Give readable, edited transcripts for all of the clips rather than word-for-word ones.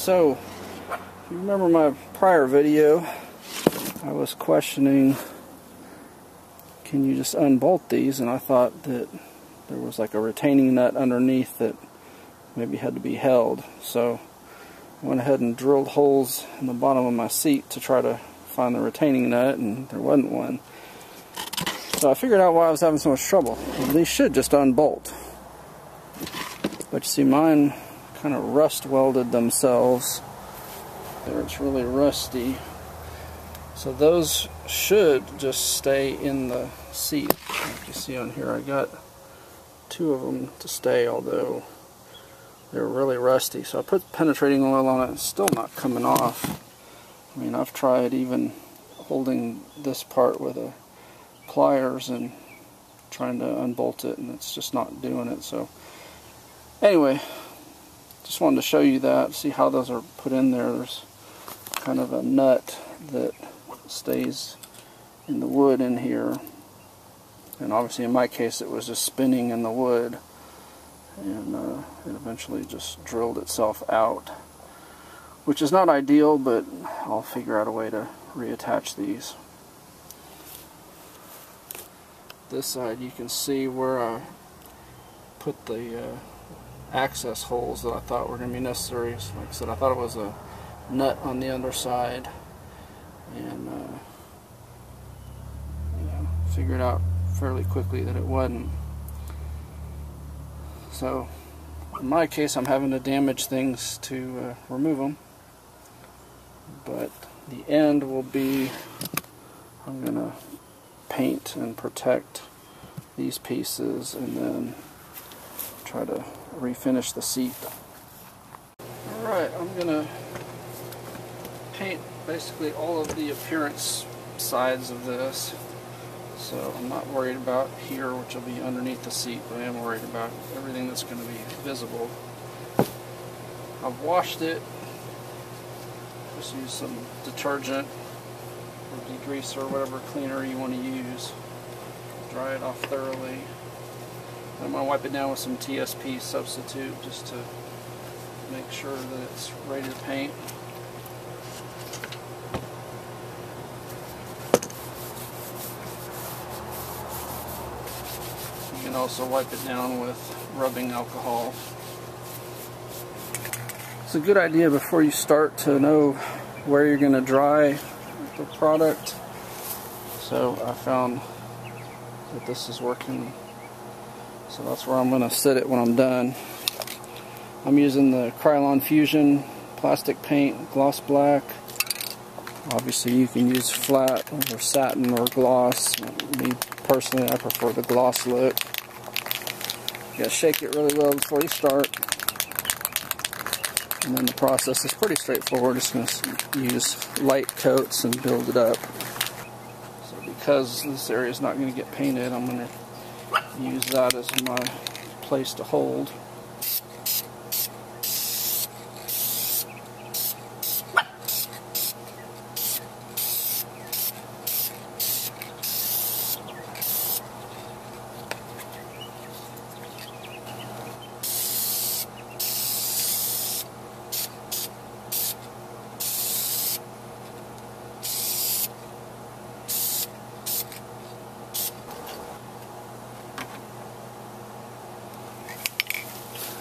So, if you remember my prior video, I was questioning, can you just unbolt these? And I thought that there was like a retaining nut underneath that maybe had to be held. So I went ahead and drilled holes in the bottom of my seat to try to find the retaining nut, and there wasn't one. So I figured out why I was having so much trouble. These should just unbolt. But you see, mine kind of rust welded themselves. There, it's really rusty. So those should just stay in the seat. Like you see on here, I got two of them to stay, although they're really rusty. So I put penetrating oil on it, it's still not coming off. I mean, I've tried even holding this part with a pliers and trying to unbolt it, and it's just not doing it. So anyway, just wanted to show you that, see how those are put in there. There's kind of a nut that stays in the wood in here, and obviously in my case it was just spinning in the wood, and it eventually just drilled itself out, which is not ideal, but I'll figure out a way to reattach these. This side you can see where I put the access holes that I thought were going to be necessary. So like I said, I thought it was a nut on the underside, and you know, figured out fairly quickly that it wasn't. So in my case I'm having to damage things to remove them, but the end will be, I'm going to paint and protect these pieces and then try to refinish the seat. Alright, I'm gonna paint basically all of the appearance sides of this, so I'm not worried about here, which will be underneath the seat, but I am worried about everything that's going to be visible. I've washed it, just used some detergent or degreaser or whatever cleaner you want to use. Dry it off thoroughly. I'm going to wipe it down with some TSP substitute just to make sure that it's ready to paint. You can also wipe it down with rubbing alcohol. It's a good idea before you start to know where you're going to dry the product. So I found that this is working, so that's where I'm going to set it when I'm done. I'm using the Krylon Fusion plastic paint, gloss black. Obviously you can use flat or satin or gloss. Me personally, I prefer the gloss look. You gotta shake it really well before you start, and then the process is pretty straightforward. Just going to use light coats and build it up. So because this area is not going to get painted, I'm going to use that as my place to hold.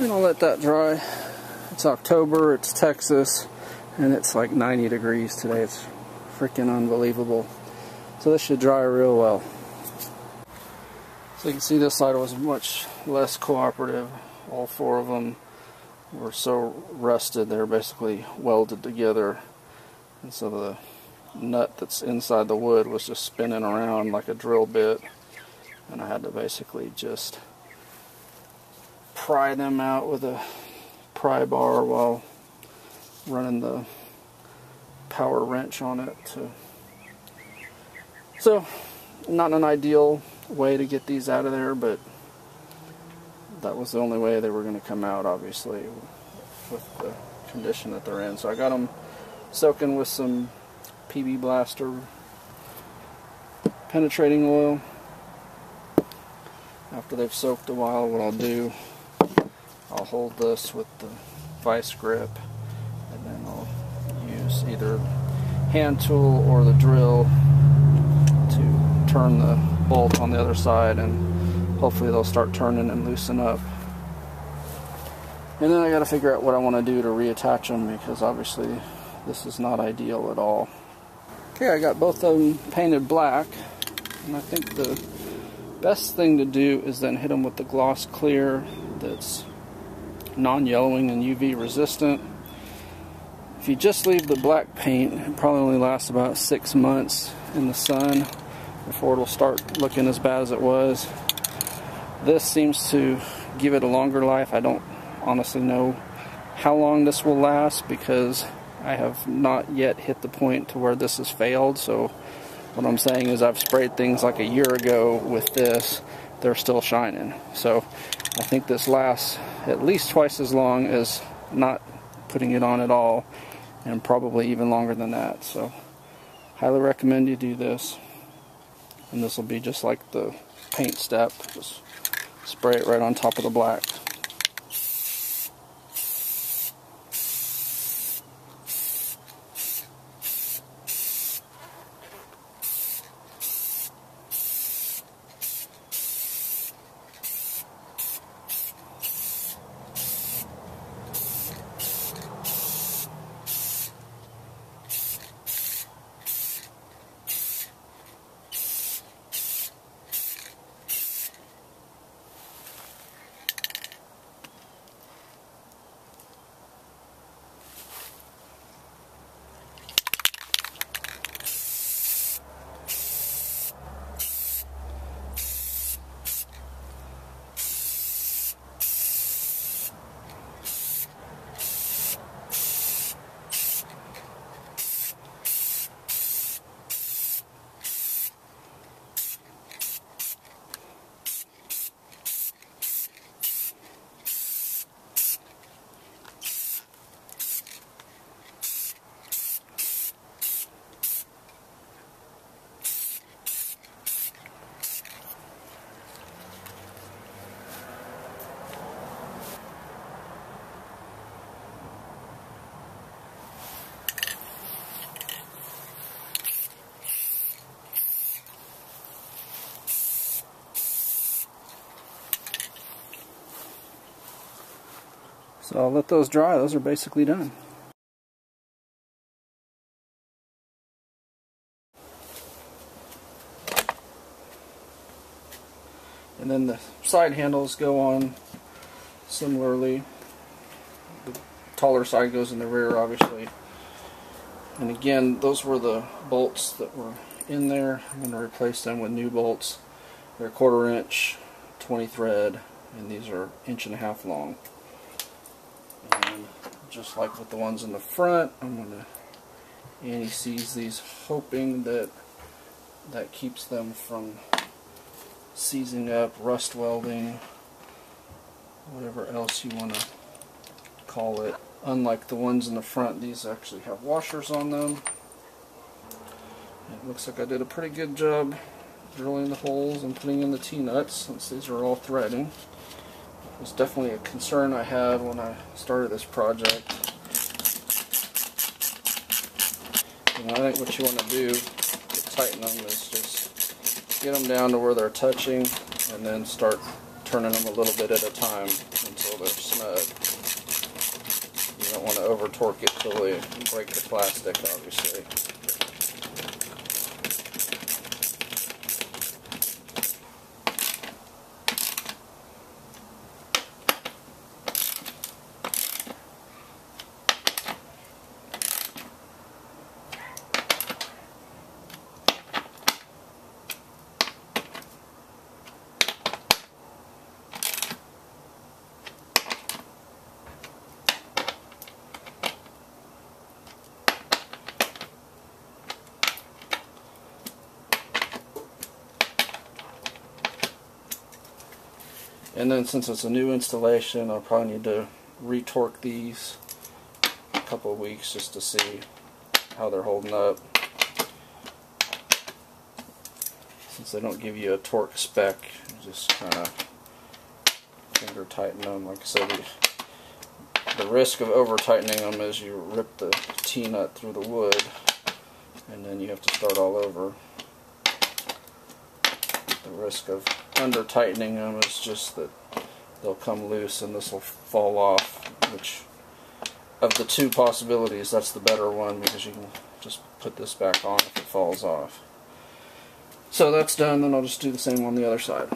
And I'll let that dry. It's October, it's Texas, and it's like 90 degrees today. It's freaking unbelievable. So this should dry real well. So you can see this side was much less cooperative. All four of them were so rusted, they're basically welded together. And so the nut that's inside the wood was just spinning around like a drill bit. And I had to basically just pry them out with a pry bar while running the power wrench on it. So not an ideal way to get these out of there, but that was the only way they were going to come out, obviously, with the condition that they're in. So I got them soaking with some PB Blaster penetrating oil. After they've soaked a while, what I'll do, I'll hold this with the vice grip and use either hand tool or the drill to turn the bolt on the other side, and hopefully they'll start turning and loosen up. And then I got to figure out what I want to do to reattach them, because obviously this is not ideal at all. Okay, I got both of them painted black, and I think the best thing to do is then hit them with the gloss clear that's non-yellowing and UV resistant. If you just leave the black paint, it probably only lasts about 6 months in the sun before it'll start looking as bad as it was. This seems to give it a longer life. I don't honestly know how long this will last, because I have not yet hit the point to where this has failed. So what I'm saying is, I've sprayed things like a year ago with this, they're still shining. So I think this lasts at least twice as long as not putting it on at all, and probably even longer than that. So highly recommend you do this. And this will be just like the paint step, just spray it right on top of the black. So I'll let those dry. Those are basically done. And then the side handles go on similarly. The taller side goes in the rear, obviously. And again, those were the bolts that were in there. I'm going to replace them with new bolts. They're 1/4 inch, 20 thread, and these are 1.5 inches long. And just like with the ones in the front, I'm going to anti-seize these, hoping that that keeps them from seizing up, rust welding, whatever else you want to call it. Unlike the ones in the front, these actually have washers on them. It looks like I did a pretty good job drilling the holes and putting in the T-nuts, since these are all threading. It's definitely a concern I had when I started this project. And I think what you want to do to tighten them is just get them down to where they're touching, and then start turning them a little bit at a time until they're snug. You don't want to over torque it till they break the plastic, obviously. And then, since it's a new installation, I'll probably need to retorque these a couple of weeks just to see how they're holding up, since they don't give you a torque spec. You just kind of finger tighten them. Like I said, The risk of over tightening them is you rip the T-nut through the wood and then you have to start all over. The risk of under tightening them is just that they'll come loose and this will fall off, which of the two possibilities that's the better one, because you can just put this back on if it falls off. So that's done, then I'll just do the same on the other side.